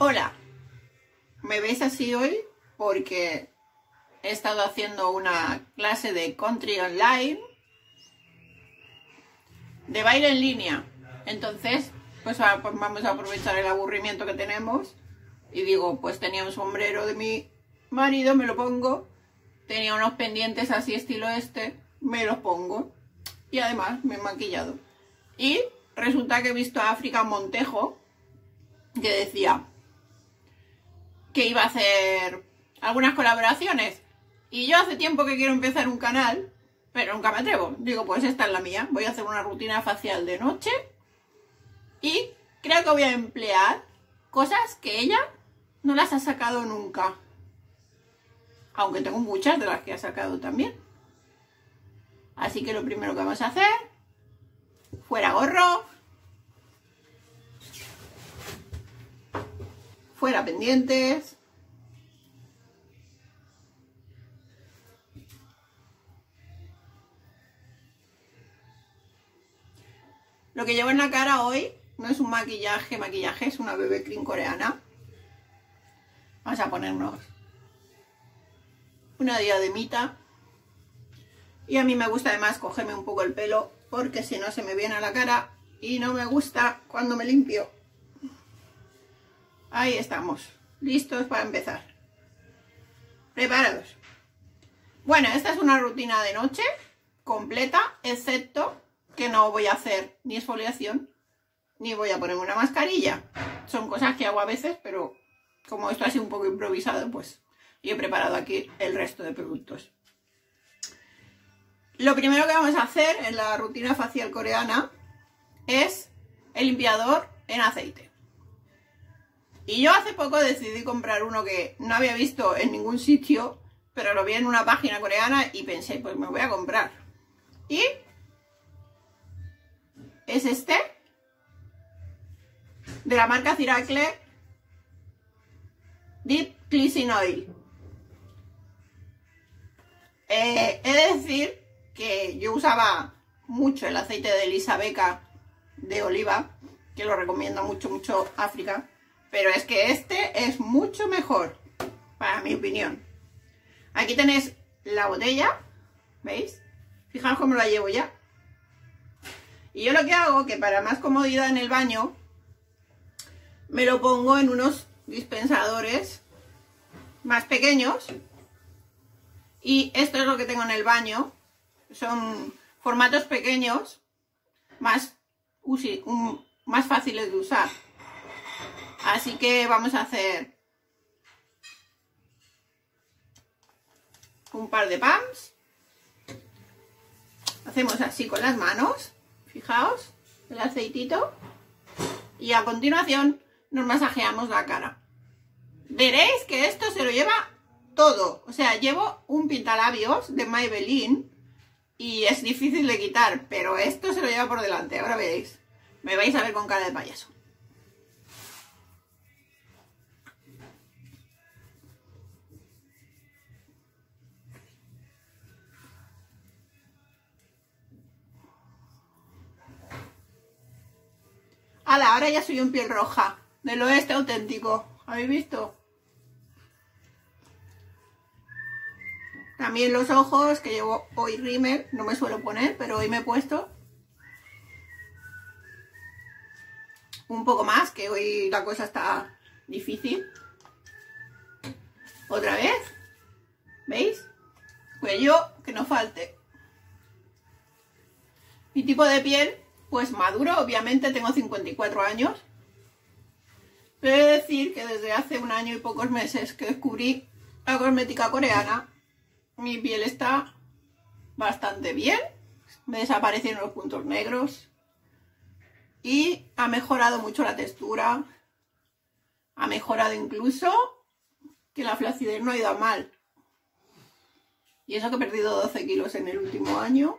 Hola, ¿me veis así hoy? Porque he estado haciendo una clase de country online, de baile en línea. Entonces, pues vamos a aprovechar el aburrimiento que tenemos. Y digo, pues tenía un sombrero de mi marido, me lo pongo. Tenía unos pendientes así estilo este, me los pongo. Y además me he maquillado. Y resulta que he visto a África Montejo, que decía que iba a hacer algunas colaboraciones, y yo hace tiempo que quiero empezar un canal, pero nunca me atrevo. Digo, pues esta es la mía, voy a hacer una rutina facial de noche y creo que voy a emplear cosas que ella no las ha sacado nunca, aunque tengo muchas de las que ha sacado también. Así que lo primero que vamos a hacer, fuera gorro, fuera pendientes. Lo que llevo en la cara hoy no es un maquillaje, es una BB cream coreana. Vamos a ponernos una diademita. Y a mí me gusta además cogerme un poco el pelo, porque si no se me viene a la cara y no me gusta cuando me limpio. Ahí estamos, listos para empezar. Preparados. Bueno, esta es una rutina de noche completa, excepto que no voy a hacer ni exfoliación, ni voy a ponerme una mascarilla. Son cosas que hago a veces, pero como esto ha sido un poco improvisado, pues yo he preparado aquí el resto de productos. Lo primero que vamos a hacer en la rutina facial coreana es el limpiador en aceite. Y yo hace poco decidí comprar uno que no había visto en ningún sitio, pero lo vi en una página coreana y pensé, pues me voy a comprar. Y es este, de la marca CIRACLE, Deep Cleansing Oil. He de decir que yo usaba mucho el aceite de Elisabeca de oliva, que lo recomienda mucho África. Pero es que este es mucho mejor, para mi opinión. Aquí tenéis la botella, ¿veis? Fijaos cómo la llevo ya. Y yo lo que hago, que para más comodidad en el baño, me lo pongo en unos dispensadores más pequeños. Y esto es lo que tengo en el baño. Son formatos pequeños, más fáciles de usar. Así que vamos a hacer un par de pumps. Hacemos así con las manos, fijaos, el aceitito. Y a continuación nos masajeamos la cara. Veréis que esto se lo lleva todo. O sea, llevo un pintalabios de Maybelline y es difícil de quitar, pero esto se lo lleva por delante. Ahora veréis, me vais a ver con cara de payaso. Ala, ahora ya soy un piel roja del oeste auténtico. ¿Habéis visto? También los ojos, que llevo hoy rímel. No me suelo poner, pero hoy me he puesto un poco más, que hoy la cosa está difícil. Otra vez. ¿Veis? Cuello, que no falte. Mi tipo de piel, pues maduro, obviamente, tengo 54 años. Pero he de decir que desde hace un año y pocos meses que descubrí la cosmética coreana, mi piel está bastante bien. Me desaparecieron los puntos negros. Y ha mejorado mucho la textura. Ha mejorado incluso que la flacidez no ha ido a mal. Y eso que he perdido 12 kilos en el último año.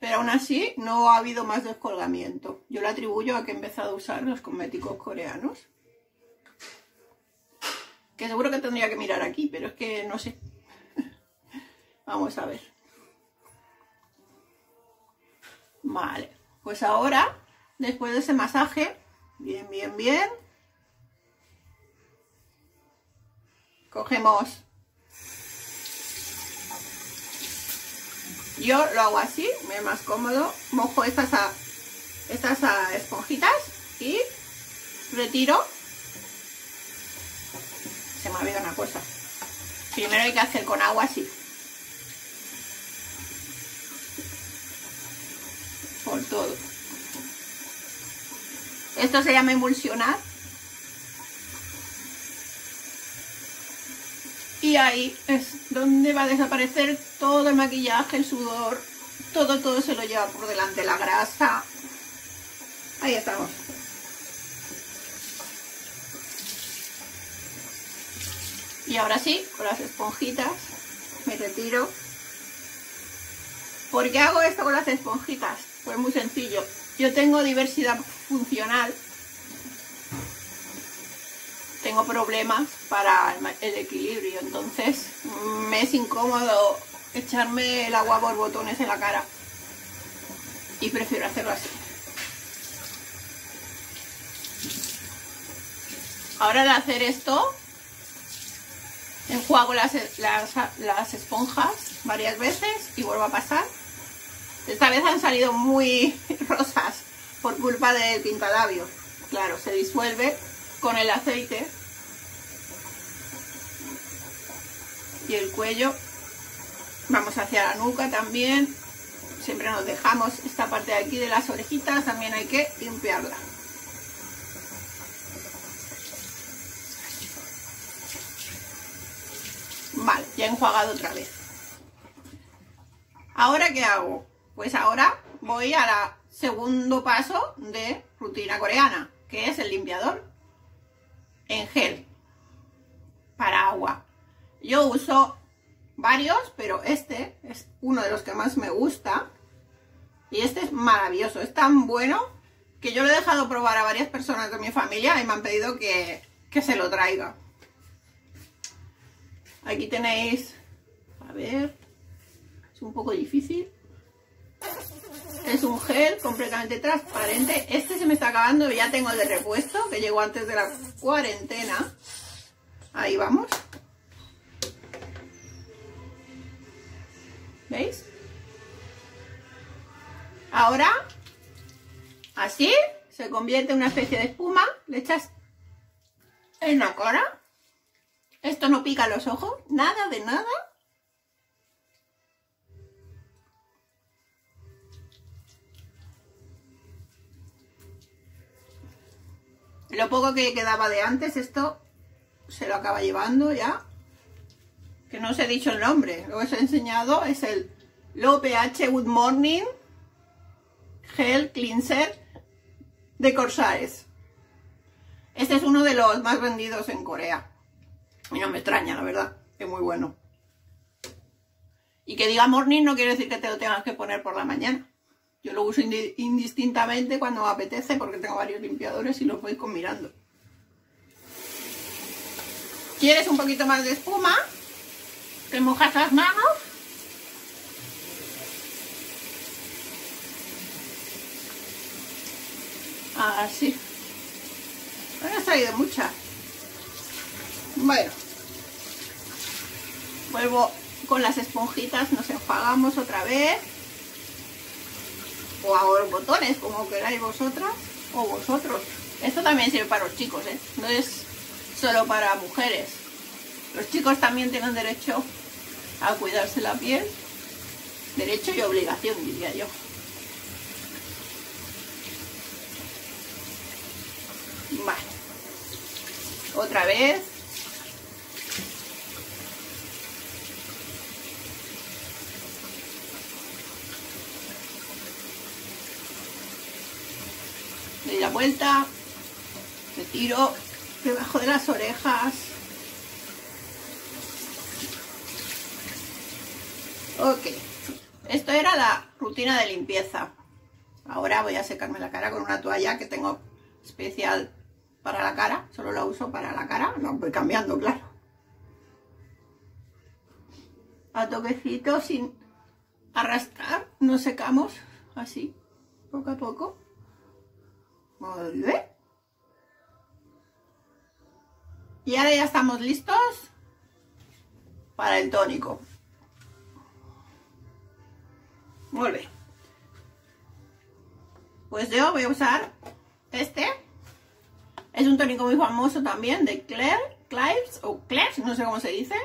Pero aún así no ha habido más descolgamiento. Yo lo atribuyo a que he empezado a usar los cosméticos coreanos. Que seguro que tendría que mirar aquí, pero es que no sé. Vamos a ver. Vale, pues ahora, después de ese masaje, bien, bien, bien, cogemos, yo lo hago así, me es más cómodo, mojo estas esponjitas y retiro. Se me olvida una cosa, primero hay que hacer con agua así, por todo. Esto se llama emulsionar. Y ahí es donde va a desaparecer todo el maquillaje, el sudor, todo se lo lleva por delante, la grasa. Ahí estamos. Y ahora sí, con las esponjitas me retiro. ¿Por qué hago esto con las esponjitas? Pues muy sencillo. Yo tengo diversidad funcional. Tengo problemas para el equilibrio, entonces me es incómodo echarme el agua por botones en la cara. Y prefiero hacerlo así. Ahora al hacer esto, enjuago las esponjas varias veces y vuelvo a pasar. Esta vez han salido muy rosas por culpa del pintalabio. Claro, se disuelve con el aceite. Y el cuello, vamos hacia la nuca también. Siempre nos dejamos esta parte de aquí de las orejitas, también hay que limpiarla. Vale, ya he enjuagado otra vez. ¿Ahora qué hago? Pues ahora voy a la segundo paso de rutina coreana, que es el limpiador en gel para agua. Yo uso varios, pero este es uno de los que más me gusta. Y este es maravilloso, es tan bueno que yo lo he dejado probar a varias personas de mi familia y me han pedido que se lo traiga. Aquí tenéis, a ver, es un poco difícil. Es un gel completamente transparente. Este se me está acabando, ya tengo el de repuesto, que llegó antes de la cuarentena. Ahí vamos. ¿Veis? Ahora, así, se convierte en una especie de espuma. Le echas en la cara. Esto no pica los ojos, nada de nada. Lo poco que quedaba de antes, esto se lo acaba llevando ya. Que no os he dicho el nombre, lo que os he enseñado es el Low PH Good Morning Gel Cleanser de COSRX. Este es uno de los más vendidos en Corea. Y no me extraña, la verdad, es muy bueno. Y que diga morning no quiere decir que te lo tengas que poner por la mañana. Yo lo uso indistintamente cuando me apetece, porque tengo varios limpiadores y los voy combinando. ¿Quieres un poquito más de espuma? Te mojas las manos. Así. Ahora ha salido mucha. Bueno, vuelvo con las esponjitas, nos enfagamos otra vez, o hago los botones, como queráis vosotras o vosotros. Esto también sirve para los chicos, ¿eh? No es solo para mujeres. Los chicos también tienen derecho a cuidarse la piel, derecho y obligación, diría yo. Vale, otra vez. Doy la vuelta, me tiro debajo de las orejas. Ok, esto era la rutina de limpieza. Ahora voy a secarme la cara con una toalla que tengo especial para la cara. Solo la uso para la cara, no voy cambiando, claro. A toquecito, sin arrastrar, nos secamos así, poco a poco. Y ahora ya estamos listos para el tónico. Muy bien. Pues yo voy a usar este. Es un tónico muy famoso también de Claire Clives o Clives, no sé cómo se dice.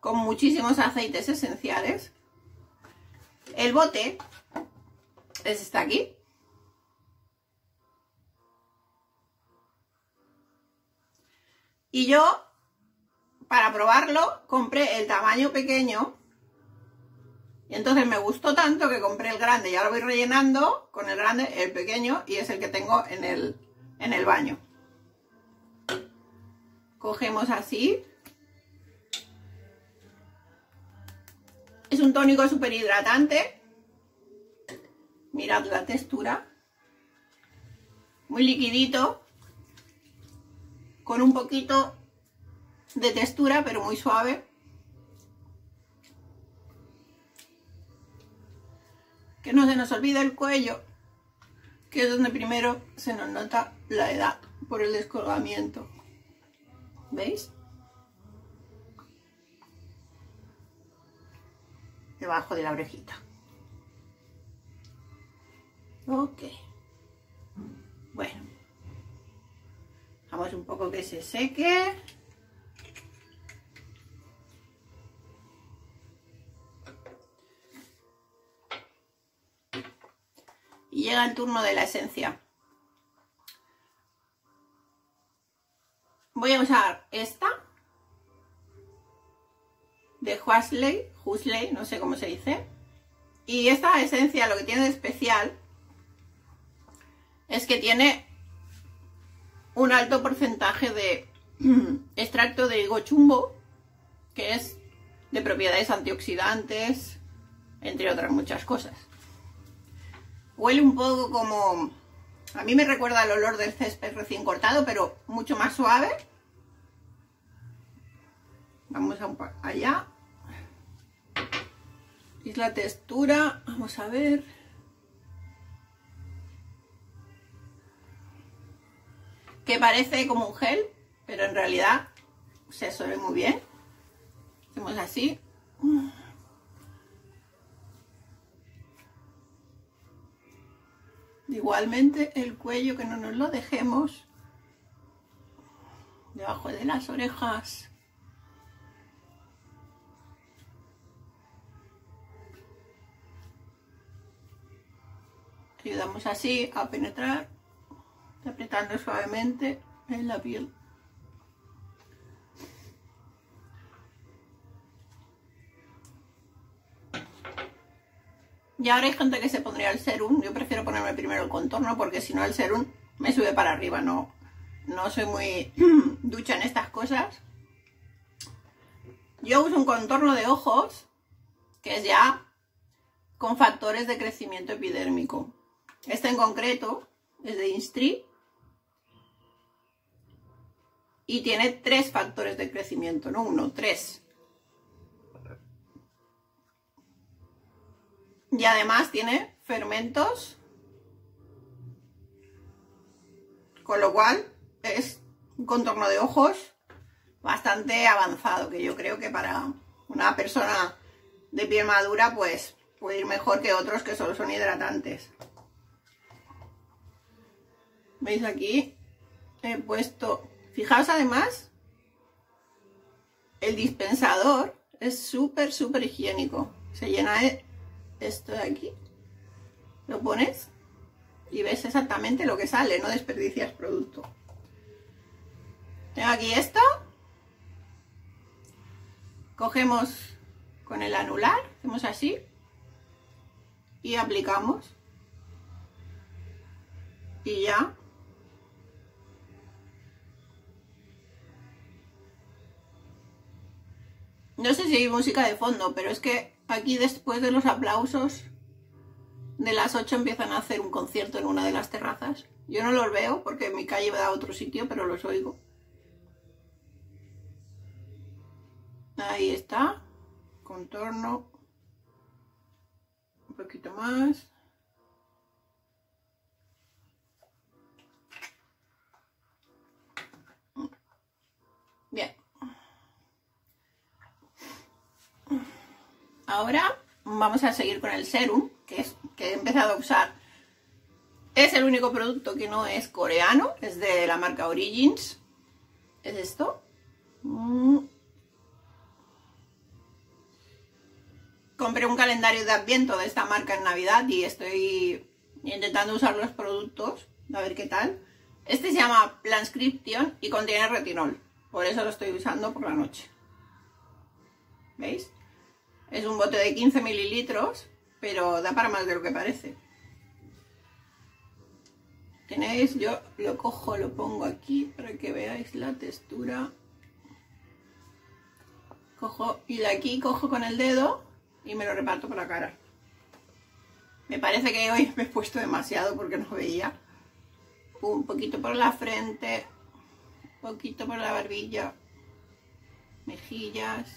Con muchísimos aceites esenciales. El bote es este aquí. Y yo, para probarlo, compré el tamaño pequeño. Y entonces me gustó tanto que compré el grande. Y ahora voy rellenando con el grande, el pequeño, y es el que tengo en el baño. Cogemos así. Es un tónico súper hidratante. Mirad la textura. Muy liquidito. Con un poquito de textura, pero muy suave. Que no se nos olvide el cuello, que es donde primero se nos nota la edad por el descolgamiento. ¿Veis? Debajo de la orejita. Ok. Bueno. Dejamos un poco que se seque. Y llega el turno de la esencia. Voy a usar esta. De Huxley, no sé cómo se dice. Y esta esencia lo que tiene de especial es que tiene un alto porcentaje de extracto de higo chumbo, que es de propiedades antioxidantes, entre otras muchas cosas. Huele un poco como... a mí me recuerda el olor del césped recién cortado, pero mucho más suave. Vamos allá. Es la textura. Vamos a ver. Que parece como un gel, pero en realidad se absorbe muy bien. Hacemos así. Igualmente el cuello, que no nos lo dejemos. Debajo de las orejas. Ayudamos así a penetrar, apretando suavemente en la piel. Y ahora hay gente que se pondría el serum. Yo prefiero ponerme primero el contorno, porque si no el serum me sube para arriba. No soy muy ducha en estas cosas. Yo uso un contorno de ojos que es ya con factores de crecimiento epidérmico. Este en concreto es de Instry y tiene 3 factores de crecimiento, no 1, 3. Y además tiene fermentos, con lo cual es un contorno de ojos bastante avanzado, que yo creo que para una persona de piel madura pues puede ir mejor que otros que solo son hidratantes. ¿Veis aquí? He puesto... Fijaos además, el dispensador es súper, súper higiénico. Se llena de... esto de aquí lo pones y ves exactamente lo que sale, no desperdicias producto. Tengo aquí esto. Cogemos con el anular, hacemos así y aplicamos y ya. No sé si hay música de fondo, pero es que aquí después de los aplausos de las 8 empiezan a hacer un concierto en una de las terrazas. Yo no los veo porque mi calle va a otro sitio, pero los oigo. Ahí está. Contorno. Un poquito más. Bien. Ahora vamos a seguir con el serum que he empezado a usar. Es el único producto que no es coreano, es de la marca Origins. Es esto. Compré un calendario de adviento de esta marca en Navidad y estoy intentando usar los productos, a ver qué tal. Este se llama Planscription y contiene retinol, por eso lo estoy usando por la noche. ¿Veis? Es un bote de 15 mililitros, pero da para más de lo que parece. Tenéis, yo lo cojo, lo pongo aquí para que veáis la textura. Cojo, y de aquí cojo con el dedo y me lo reparto por la cara. Me parece que hoy me he puesto demasiado porque no veía. Un poquito por la frente, un poquito por la barbilla, mejillas,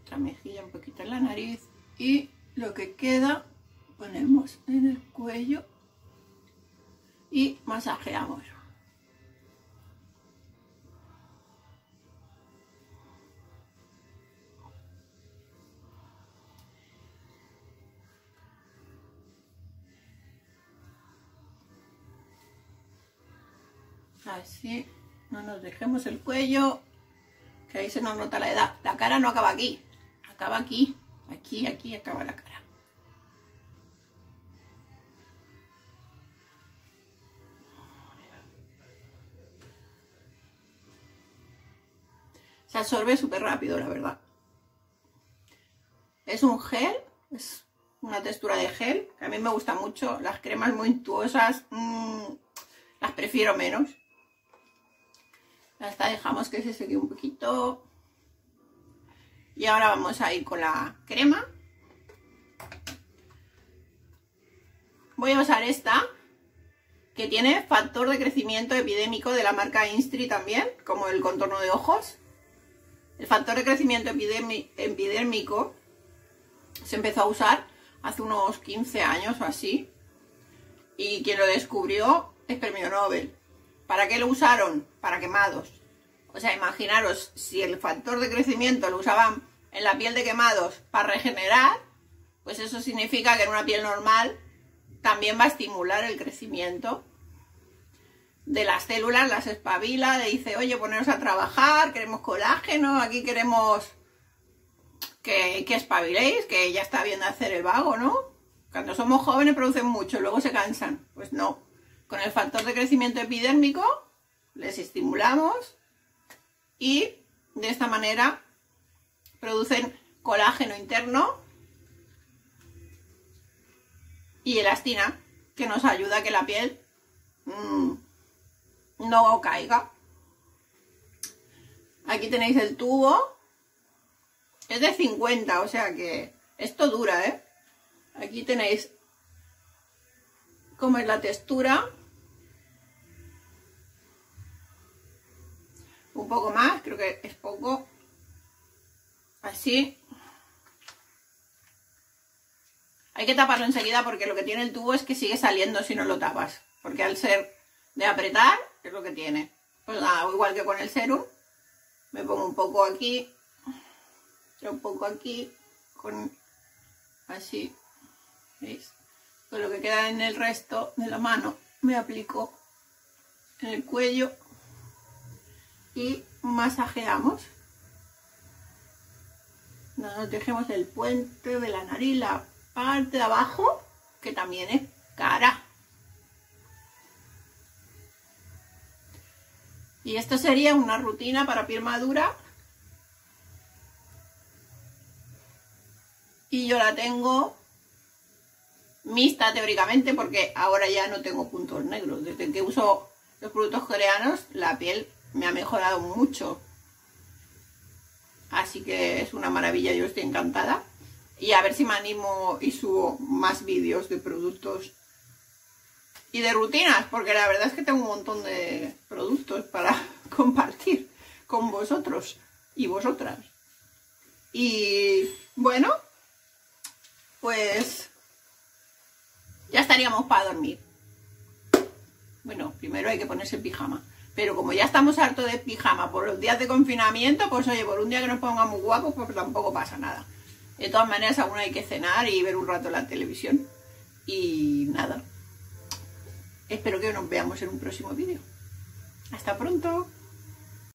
otra mejilla, un poquito en la nariz, y lo que queda ponemos en el cuello y masajeamos. Así, no nos dejemos el cuello, que ahí se nos nota la edad. La cara no acaba aquí, acaba aquí, aquí acaba la cara. Se absorbe súper rápido, la verdad. Es un gel, es una textura de gel, que a mí me gusta mucho. Las cremas muy untuosas, las prefiero menos. Hasta dejamos que se seque un poquito. Y ahora vamos a ir con la crema. Voy a usar esta, que tiene factor de crecimiento epidémico de la marca Instry también, como el contorno de ojos. El factor de crecimiento epidérmico se empezó a usar hace unos 15 años o así. Y quien lo descubrió es premio Nobel. ¿Para qué lo usaron? Para quemados. O sea, imaginaros, si el factor de crecimiento lo usaban en la piel de quemados para regenerar, pues eso significa que en una piel normal también va a estimular el crecimiento de las células, las espabila, le dice, oye, poneros a trabajar, queremos colágeno, aquí queremos que espabiléis, que ya está bien de hacer el vago, ¿no? Cuando somos jóvenes producen mucho, luego se cansan. Pues no. Con el factor de crecimiento epidérmico les estimulamos y de esta manera producen colágeno interno y elastina, que nos ayuda a que la piel no caiga. Aquí tenéis el tubo, es de 50, o sea que esto dura, ¿eh? Aquí tenéis cómo es la textura. Un poco más, creo que es poco. Así. Hay que taparlo enseguida porque lo que tiene el tubo es que sigue saliendo si no lo tapas. Porque al ser de apretar, es lo que tiene. Pues nada, igual que con el serum. Me pongo un poco aquí. Un poco aquí. Con así. ¿Veis? Con lo que queda en el resto de la mano me aplico en el cuello. Y masajeamos, no nos dejemos el puente de la nariz, la parte de abajo, que también es cara. Y esto sería una rutina para piel madura. Y yo la tengo mixta teóricamente porque ahora ya no tengo puntos negros. Desde que uso los productos coreanos, la piel me ha mejorado mucho, así que es una maravilla, yo estoy encantada. Y a ver si me animo y subo más vídeos de productos y de rutinas, porque la verdad es que tengo un montón de productos para compartir con vosotros y vosotras. Y bueno, pues ya estaríamos para dormir. Bueno, primero hay que ponerse el pijama. Pero como ya estamos hartos de pijama por los días de confinamiento, pues oye, por un día que nos pongamos guapos, pues tampoco pasa nada. De todas maneras, aún hay que cenar y ver un rato la televisión. Y nada. Espero que nos veamos en un próximo vídeo. ¡Hasta pronto!